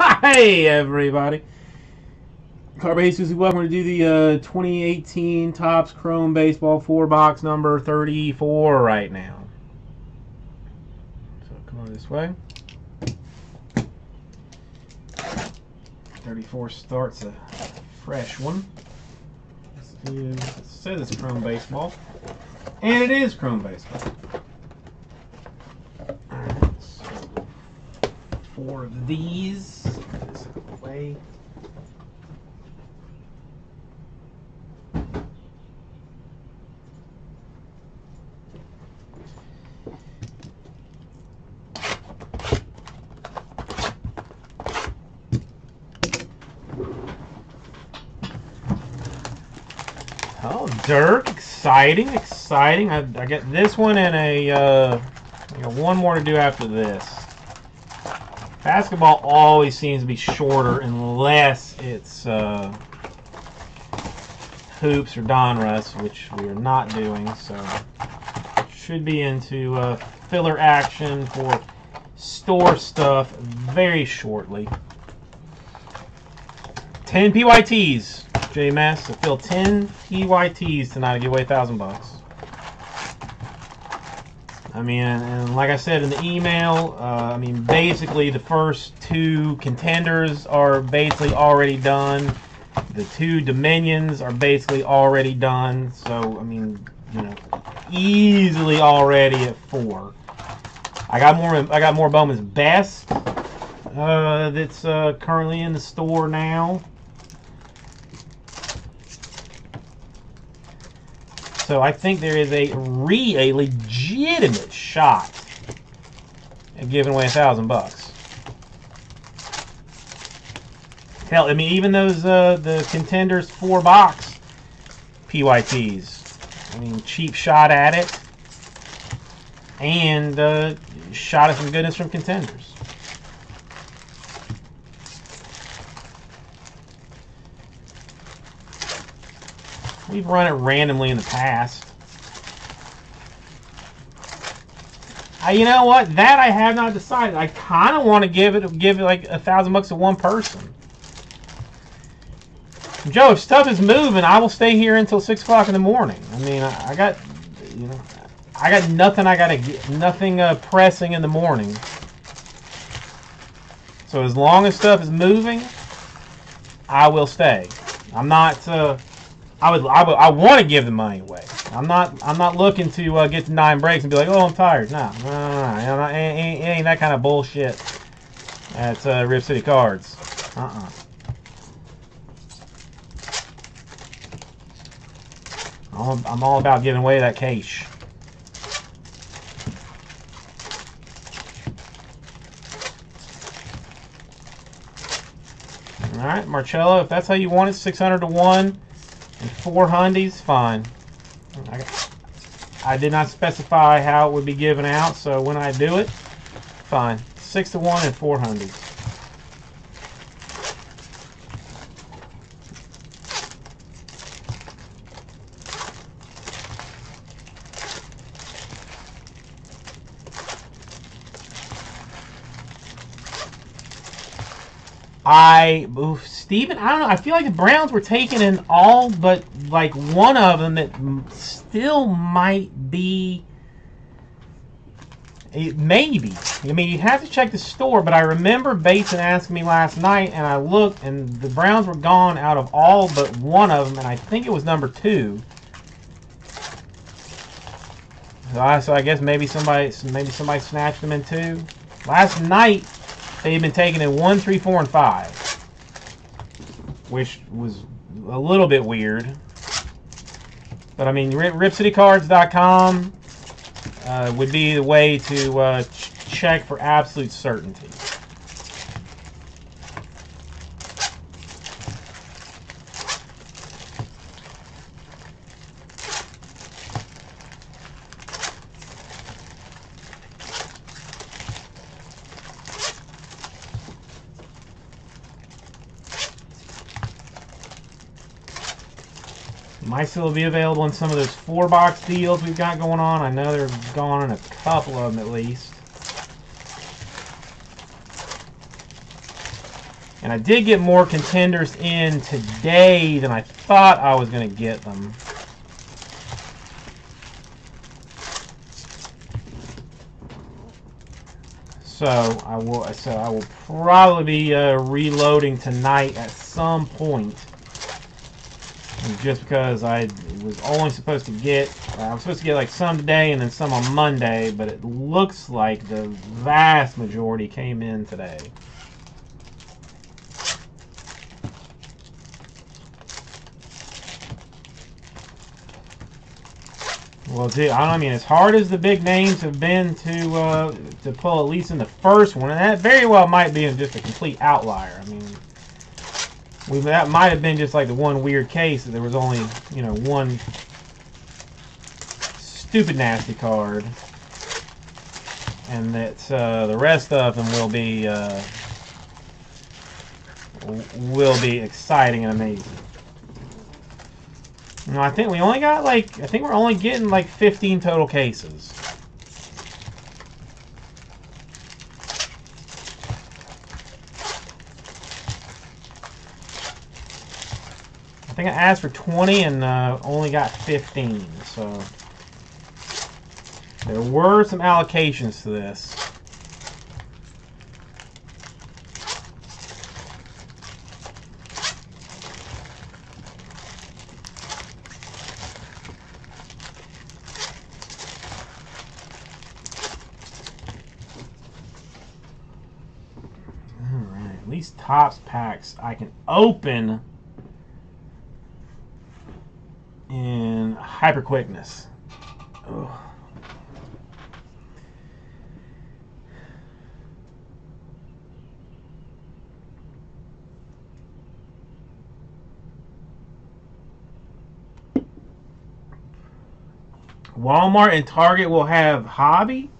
Hey everybody, Carver Jesus, welcome to do the 2018 Topps Chrome Baseball 4 box number 34 right now. So come on this way. 34 starts a fresh one. It says it's Chrome Baseball, and it is Chrome Baseball. Four of these. Put this away. Oh, dirt! Exciting, exciting. I get this one and a I got one more to do after this. Basketball always seems to be shorter unless it's hoops or Donruss, which we are not doing. So should be into filler action for store stuff very shortly. 10 PYTs, JMS. So fill 10 PYTs tonight to give away $1,000. I mean, and like I said in the email, I mean, basically the first two contenders are basically already done. The two Dominions are basically already done. So, I mean, you know, easily already at 4. I got more Bowman's Best that's currently in the store now. So I think there is a legitimate shot at giving away $1,000. Hell, I mean, even those the contenders 4 box PYTs. I mean, cheap shot at it, and shot at some goodness from contenders. We've run it randomly in the past. You know what? That I have not decided. I kind of want to give it like $1,000 to one person. Joe, if stuff is moving, I will stay here until 6 o'clock in the morning. I mean, I got, you know, I got nothing. I gotta get nothing pressing in the morning. So as long as stuff is moving, I will stay. I'm not. I want to give the money away. I'm not looking to get to 9 breaks and be like, oh, I'm tired. No, it ain't that kind of bullshit. That's Rip City Cards. I'm all about giving away that cash. All right, Marcello, if that's how you want it, 600 to 1. And 4 hundies, fine. I did not specify how it would be given out, so when I do it, fine. 6 to 1 and 4 hundies. Steven, I don't know. I feel like the Browns were taken in all but like one of them that still might be. It maybe. I mean, you have to check the store, but I remember Bateson asking me last night, and I looked, and the Browns were gone out of all but one of them, and I think it was number 2. So I guess maybe somebody snatched them in 2. Last night. They've been taken in 1, 3, 4, and 5, which was a little bit weird. But I mean, RipCityCards.com would be the way to check for absolute certainty. Might still be available in some of those 4 box deals we've got going on. I know they're gone in a couple of them at least. And I did get more contenders in today than I thought I was going to get them. So I will probably be reloading tonight at some point. And just because I was only supposed to get, I was supposed to get like some today and then some on Monday, but it looks like the vast majority came in today. Well, dude, I mean, as hard as the big names have been to pull, at least in the first one, and that very well might be just a complete outlier. I mean, that might have been just like the one weird case that there was only, you know, one stupid nasty card, and that the rest of them will be exciting and amazing. No, I think we only got like, I think we're only getting like 15 total cases. I think I asked for 20 and only got 15, so there were some allocations to this. Topps packs I can open in hyper quickness. Ugh. Walmart and Target will have hobby.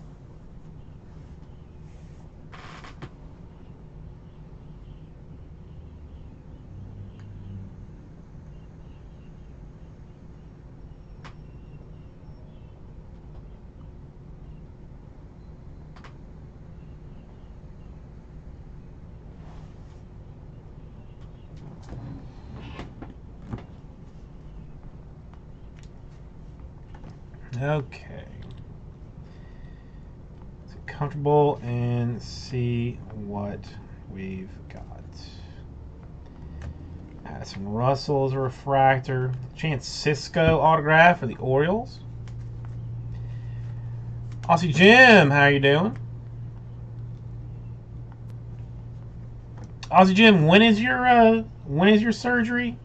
Okay, let's get comfortable and see what we've got. Addison Russell's a refractor. Chance Cisco autograph for the Orioles. Aussie Jim, how you doing? Aussie Jim, when is your surgery?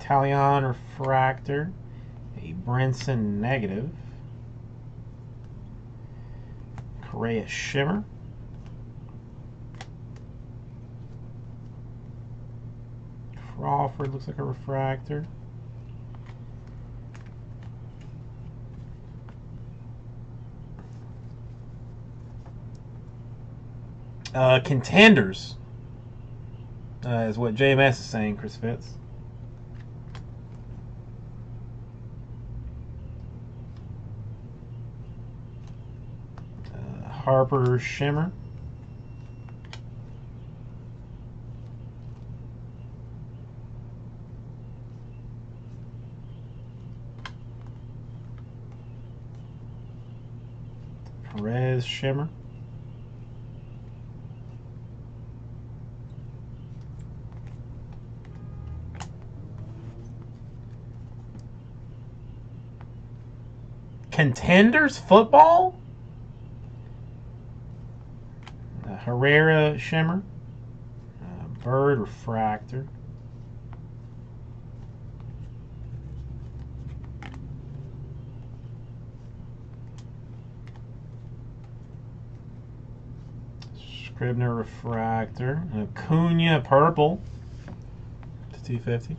Talion refractor, a Brinson negative, Correa shimmer, Crawford looks like a refractor, contenders is what JMS is saying, Chris Fitz. Harper shimmer, Perez shimmer, contenders football. Herrera shimmer, Bird refractor, Scribner refractor, Acuna purple /250.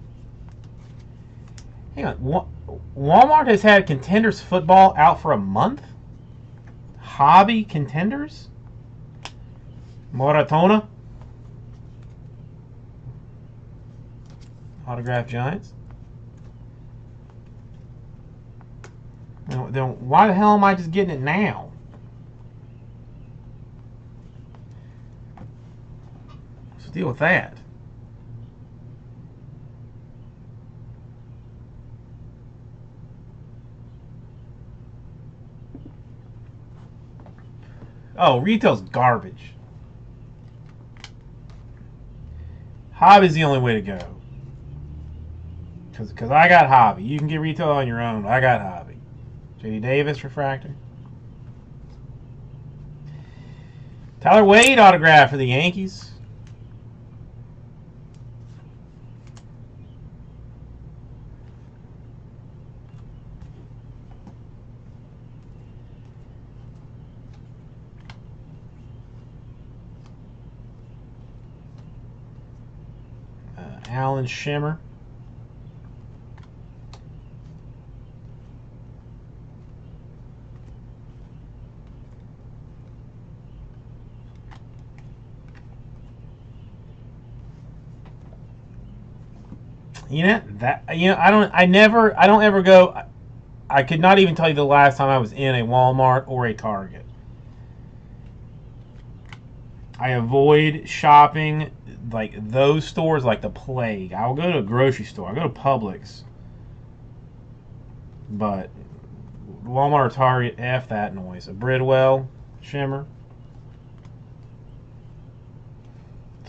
Hang on, Walmart has had contenders football out for a month. Hobby contenders. Moratona, autograph Giants. Then why the hell am I just getting it now? to deal with that. Oh, retail's garbage. Hobby's the only way to go. Because I got hobby. You can get retail on your own. I got hobby. J.D. Davis, refractor. Tyler Wade autograph for the Yankees. Alan Shimmer. You know that I don't ever go. I could not even tell you the last time I was in a Walmart or a Target. I avoid shopping like those stores like the plague. I'll go to a grocery store. I'll go to Publix. But Walmart or Target, F that noise. A Bridwell Shimmer.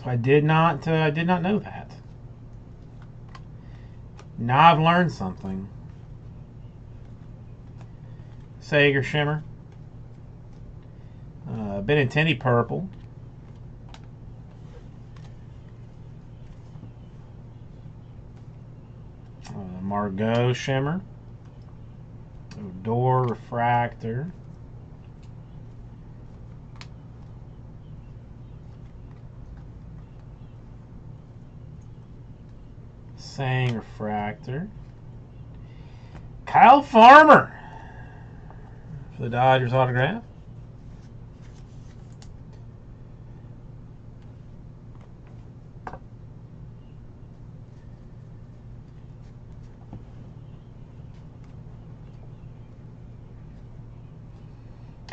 So I did not know that. Now I've learned something. Sager Shimmer. Benintendi Purple. Margot Shimmer. Odor Refractor. Sang refractor. Kyle Farmer for the Dodgers autograph.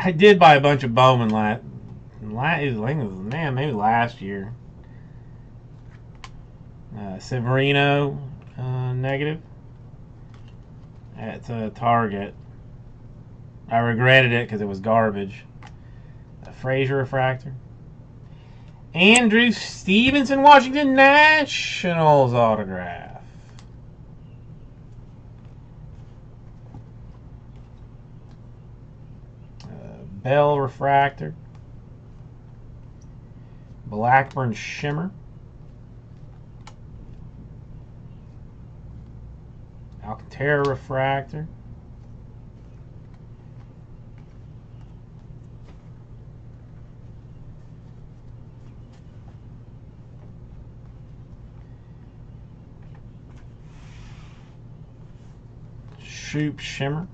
I did buy a bunch of Bowman maybe last year. Severino negative at Target. I regretted it because it was garbage. Frazier refractor. Andrew Stevenson, Washington Nationals autograph. Bell refractor. Blackburn Shimmer. Alcantara refractor. Shoop Shimmer.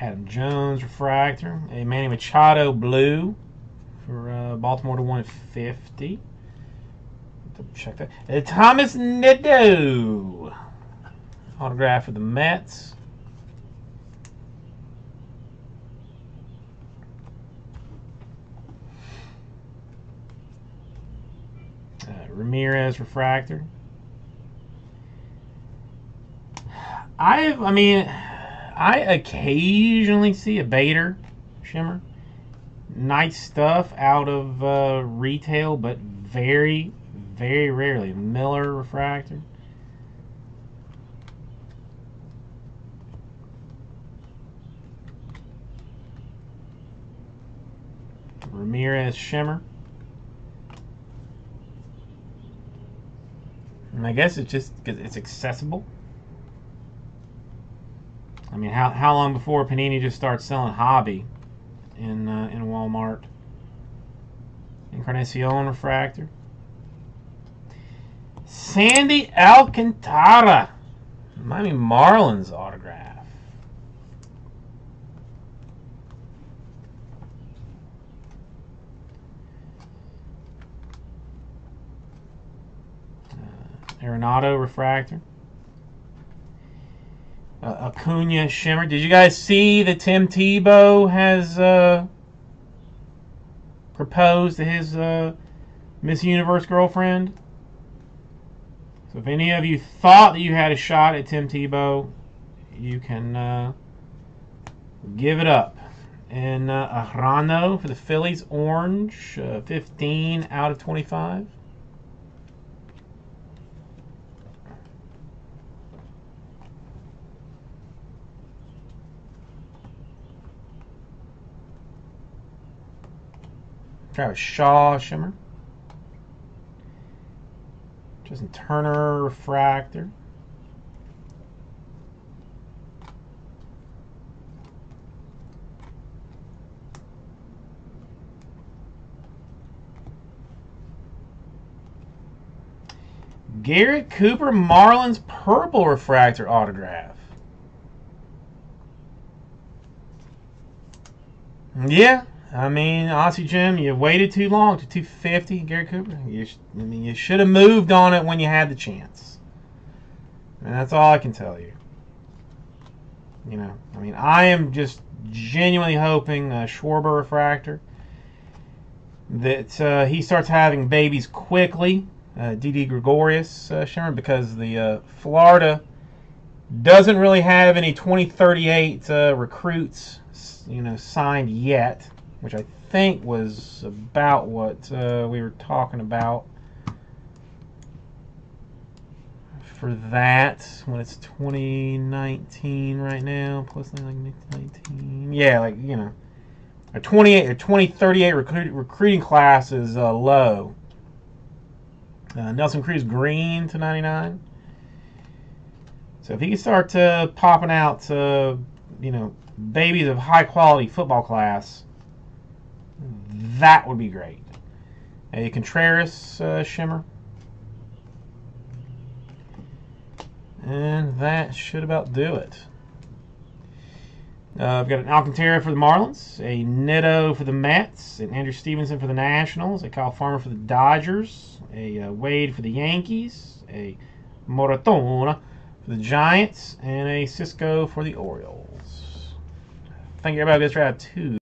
Adam Jones refractor, a Manny Machado blue for Baltimore to 150. Check that. A Thomas Nido autograph for the Mets. Ramirez refractor. I occasionally see a Bader Shimmer. Nice stuff out of retail, but very, very rarely. Miller refractor. Ramirez Shimmer. And I guess it's just because it's accessible. I mean, how long before Panini just starts selling hobby in Walmart? Encarnacion refractor. Sandy Alcantara, Miami Marlins autograph. Arenado refractor. Acuna Shimmer. Did you guys see that Tim Tebow has proposed to his Miss Universe girlfriend? So if any of you thought that you had a shot at Tim Tebow, you can give it up. And Arano for the Phillies, orange, 15 out of 25. Travis Shaw Shimmer. Justin Turner refractor. Garrett Cooper Marlins purple refractor autograph. Yeah, I mean, Aussie Jim, you waited too long to 250. Garrett Cooper, you should have moved on it when you had the chance. And that's all I can tell you. You know, I mean, I am just genuinely hoping Schwarber refractor that he starts having babies quickly. DD Gregorius Shimmer, because the Florida doesn't really have any 2038 recruits, you know, signed yet, which I think was about what we were talking about for that when it's 2019 right now, plus like 19, yeah, like, you know, a 2038 recruiting class is low. Nelson Cruz green to 99. So if he can start popping out, you know, babies of high quality football class, that would be great. A Contreras Shimmer, and that should about do it. I've got an Alcantara for the Marlins, a Neto for the Mets, an Andrew Stevenson for the Nationals, a Kyle Farmer for the Dodgers, a Wade for the Yankees, a Moratona for the Giants, and a Cisco for the Orioles. I think everybody gets right out of two.